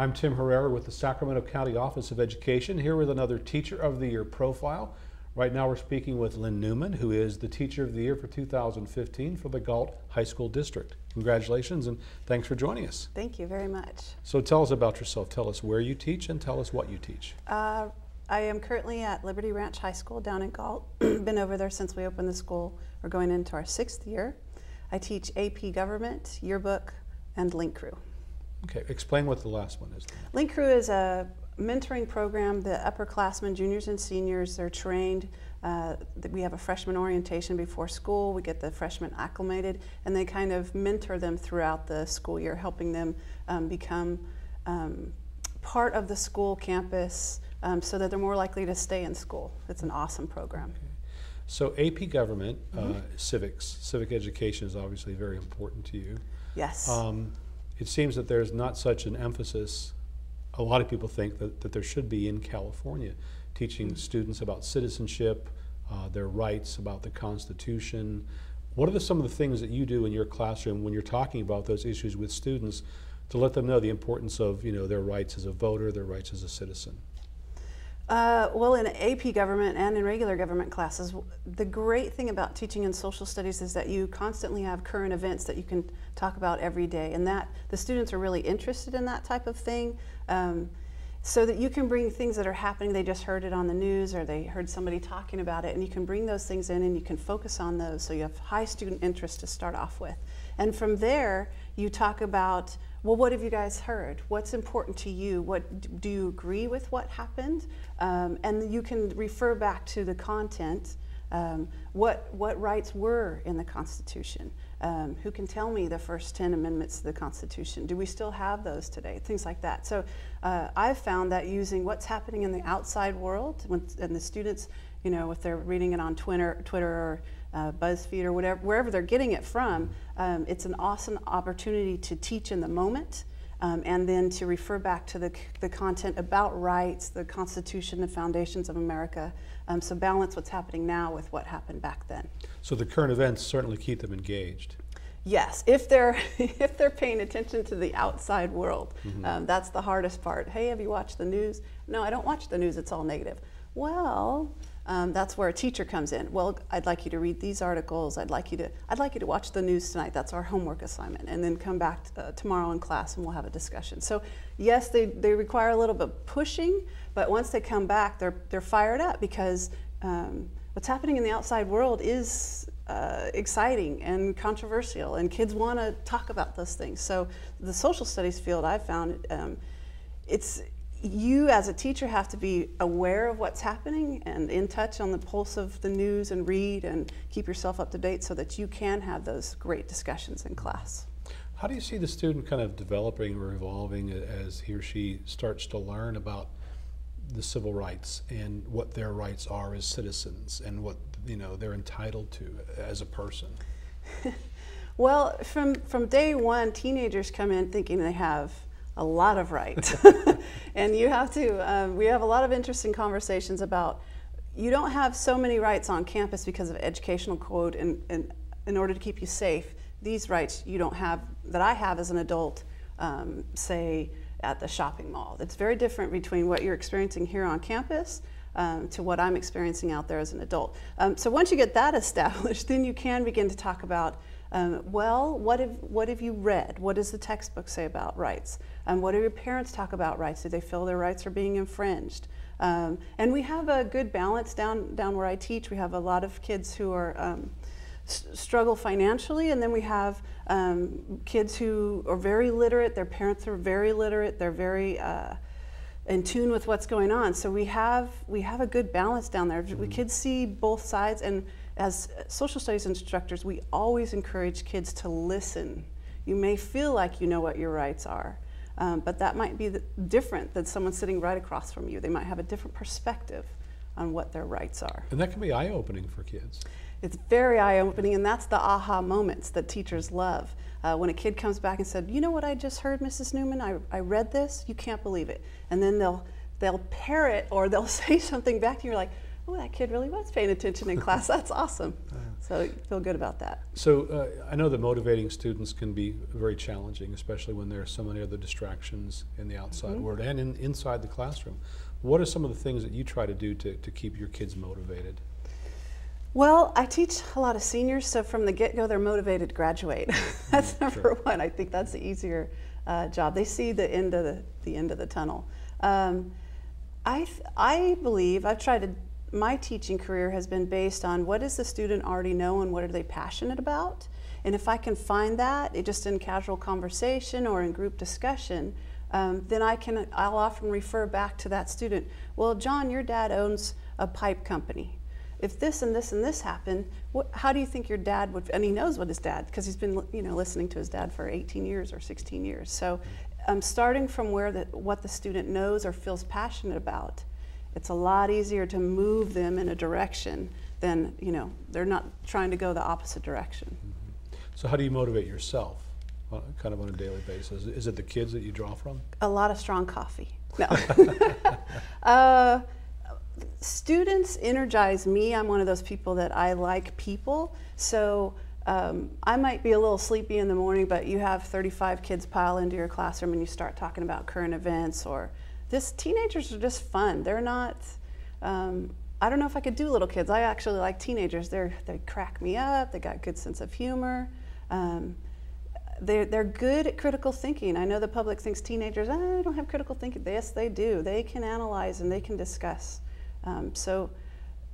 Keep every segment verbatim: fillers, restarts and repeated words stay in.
I'm Tim Herrera with the Sacramento County Office of Education, here with another Teacher of the Year profile. Right now we're speaking with Lyn Neumann, who is the Teacher of the Year for two thousand fifteen for the Galt High School District. Congratulations and thanks for joining us. Thank you very much. So tell us about yourself. Tell us where you teach and tell us what you teach. Uh, I am currently at Liberty Ranch High School down in Galt. Been over there since we opened the school. We're going into our sixth year. I teach A P Government, Yearbook, and Link Crew. Okay, explain what the last one is. Link Crew is a mentoring program. The upperclassmen, juniors and seniors, they're trained. Uh, we have a freshman orientation before school. We get the freshmen acclimated, and they kind of mentor them throughout the school year, helping them um, become um, part of the school campus um, so that they're more likely to stay in school. It's an awesome program. Okay. So A P Government, mm-hmm. uh, civics, civic education is obviously very important to you. Yes. Um, It seems that there's not such an emphasis, a lot of people think, that, that there should be in California, teaching students about citizenship, uh, their rights, about the Constitution. What are the, some of the things that you do in your classroom when you're talking about those issues with students to let them know the importance of, you know, their rights as a voter, their rights as a citizen? Uh, well, in A P Government and in regular government classes, the great thing about teaching in social studies is that you constantly have current events that you can talk about every day, and that the students are really interested in that type of thing, um, so that you can bring things that are happening. They just heard it on the news, or they heard somebody talking about it, and you can bring those things in and you can focus on those, so you have high student interest to start off with. And from there, you talk about, well, what have you guys heard? What's important to you? What do you agree with what happened? Um, and you can refer back to the content. Um, what, what rights were in the Constitution? Um, who can tell me the first ten amendments to the Constitution? Do we still have those today? Things like that. So uh, I've found that using what's happening in the outside world, when, and the students, you know, if they're reading it on Twitter, Twitter or Uh, BuzzFeed or whatever, wherever they're getting it from, um, it's an awesome opportunity to teach in the moment, um, and then to refer back to the, the content about rights, the Constitution, the foundations of America. Um, so balance what's happening now with what happened back then. So the current events certainly keep them engaged. Yes, if they're if they're paying attention to the outside world. Mm-hmm. um, that's the hardest part. Hey, have you watched the news? No, I don't watch the news. It's all negative. Well. Um, that's where a teacher comes in. Well, I'd like you to read these articles. I'd like you to, I'd like you to watch the news tonight. That's our homework assignment. And then come back uh, tomorrow in class and we'll have a discussion. So yes, they, they require a little bit of pushing, but once they come back, they're, they're fired up, because um, what's happening in the outside world is uh, exciting and controversial, and kids want to talk about those things. So the social studies field, I've found, um, it's, you as a teacher have to be aware of what's happening and in touch on the pulse of the news, and read and keep yourself up to date so that you can have those great discussions in class. How do you see the student kind of developing or evolving as he or she starts to learn about the civil rights and what their rights are as citizens and what, you know, they're entitled to as a person? Well, from, from day one, teenagers come in thinking they have a lot of rights. And you have to, um, we have a lot of interesting conversations about, you don't have so many rights on campus because of educational code, and, and in order to keep you safe, these rights you don't have, that I have as an adult, um, say at the shopping mall. It's very different between what you're experiencing here on campus um, to what I'm experiencing out there as an adult. Um, so once you get that established, then you can begin to talk about, Um, well, what have, what have you read? What does the textbook say about rights? Um, what do your parents talk about rights? Do they feel their rights are being infringed? Um, and we have a good balance down, down where I teach. We have a lot of kids who are um, s struggle financially, and then we have um, kids who are very literate. Their parents are very literate. They're very uh, in tune with what's going on. So we have, we have a good balance down there. Mm-hmm. We kids see both sides, and as social studies instructors, we always encourage kids to listen. You may feel like you know what your rights are, um, but that might be the, different than someone sitting right across from you. They might have a different perspective on what their rights are. And that can be eye-opening for kids. It's very eye-opening, and that's the aha moments that teachers love. Uh, when a kid comes back and said, you know what I just heard, Missus Neumann? I, I read this, you can't believe it. And then they'll, they'll parrot, or they'll say something back to you, you're like, oh, that kid really was paying attention in class. That's awesome. So you feel good about that. So uh, I know that motivating students can be very challenging, especially when there are so many other distractions in the outside mm-hmm. world and in, inside the classroom. What are some of the things that you try to do to, to keep your kids motivated? Well, I teach a lot of seniors, so from the get-go they're motivated to graduate. That's mm, number sure. one. I think that's the easier uh, job. They see the end of the, the end of the tunnel. Um, I, th I believe, I've tried to, my teaching career has been based on what does the student already know and what are they passionate about? And if I can find that, it just in casual conversation or in group discussion, um, then I can, I'll often refer back to that student. Well, John, your dad owns a pipe company. If this and this and this happened, what, how do you think your dad would, and he knows what his dad, because he's been you know, listening to his dad for eighteen years or sixteen years. So um, starting from where the, what the student knows or feels passionate about, it's a lot easier to move them in a direction than, you know, they're not trying to go the opposite direction. Mm-hmm. So how do you motivate yourself on, kind of on a daily basis? Is it the kids that you draw from? A lot of strong coffee. No. uh, Students energize me. I'm one of those people that I like people. So um, I might be a little sleepy in the morning, but you have thirty-five kids pile into your classroom and you start talking about current events or this. Teenagers are just fun. They're not, um, I don't know if I could do little kids. I actually like teenagers. They're, they crack me up. They got a good sense of humor. Um, They're, they're good at critical thinking. I know the public thinks teenagers, oh, I don't have critical thinking. Yes, they do. They can analyze and they can discuss. Um, so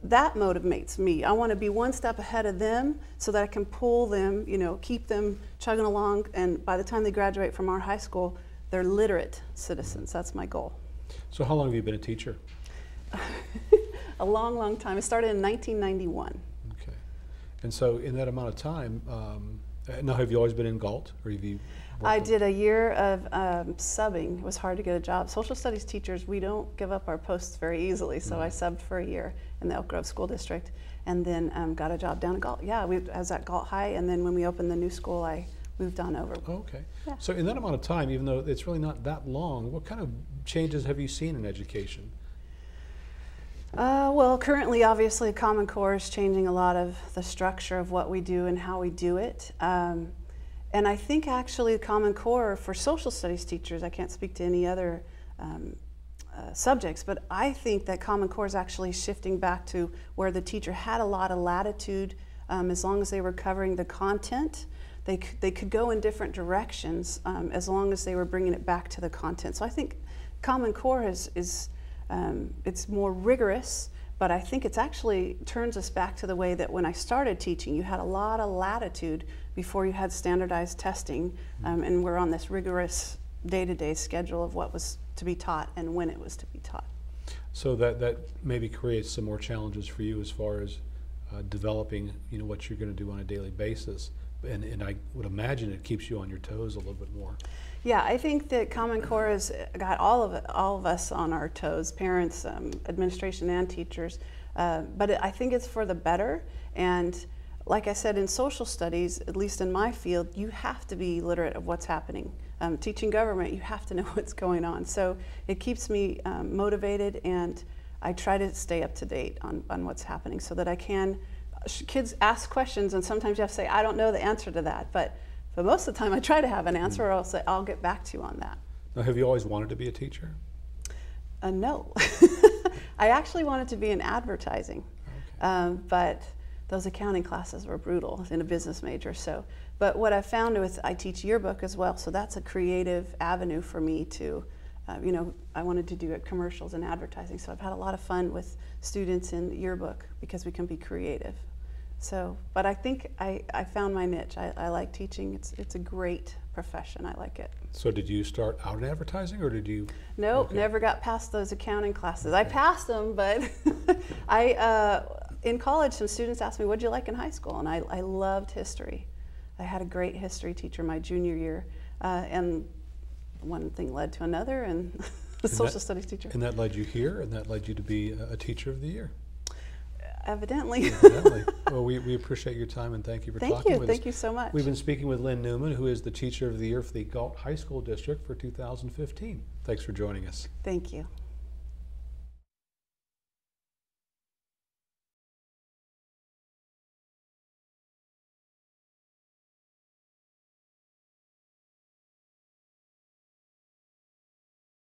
that motivates me. I want to be one step ahead of them so that I can pull them, you know, keep them chugging along. And by the time they graduate from our high school, they're literate citizens. That's my goal. So how long have you been a teacher? A long, long time. It started in nineteen ninety-one. Okay. And so in that amount of time, um, now, have you always been in Galt, or have you? I did a year of um, subbing. It was hard to get a job. Social studies teachers, we don't give up our posts very easily, so no. I subbed for a year in the Elk Grove School District, and then um, got a job down at Galt. Yeah, we, I was at Galt High, and then when we opened the new school, I moved on over. Oh, okay. Yeah. So in that amount of time, even though it's really not that long, what kind of changes have you seen in education? Uh, well, currently, obviously, Common Core is changing a lot of the structure of what we do and how we do it. Um, and I think actually Common Core for social studies teachers, I can't speak to any other um, uh, subjects, but I think that Common Core is actually shifting back to where the teacher had a lot of latitude um, as long as they were covering the content. They, they could go in different directions um, as long as they were bringing it back to the content. So I think Common Core is, is Um, it's more rigorous, but I think it's actually turns us back to the way that when I started teaching, you had a lot of latitude before you had standardized testing, um, and we're on this rigorous day-to-day schedule of what was to be taught and when it was to be taught. So that, that maybe creates some more challenges for you as far as uh, developing, you know, what you're going to do on a daily basis. And, and I would imagine it keeps you on your toes a little bit more. Yeah, I think that Common Core has got all of it, all of us on our toes, parents, um, administration, and teachers. Uh, but it, I think it's for the better. And like I said, in social studies, at least in my field, you have to be literate of what's happening. Um, teaching government, you have to know what's going on. So it keeps me um, motivated, and I try to stay up to date on, on what's happening so that I can. Kids ask questions, and sometimes you have to say, I don't know the answer to that, but for most of the time I try to have an answer, or I'll say, I'll get back to you on that. Now, have you always wanted to be a teacher? Uh, no. I actually wanted to be in advertising, okay. um, but those accounting classes were brutal in a business major. So, but what I found with, I teach yearbook as well, so that's a creative avenue for me to, uh, you know, I wanted to do it commercials and advertising, so I've had a lot of fun with students in yearbook because we can be creative. So, but I think I, I found my niche. I, I like teaching. It's, it's a great profession. I like it. So did you start out in advertising, or did you? No, nope, okay. Never got past those accounting classes. Okay. I passed them, but I, uh, in college, some students asked me, what'd you like in high school? And I, I loved history. I had a great history teacher my junior year, uh, and one thing led to another, and the social that, studies teacher. And that led you here, and that led you to be a teacher of the year. Evidently. Evidently. Well, we, we appreciate your time, and thank you for thank talking you. with thank us. Thank you so much. We've been speaking with Lyn Neumann, who is the Teacher of the Year for the Galt High School District for two thousand fifteen. Thanks for joining us. Thank you.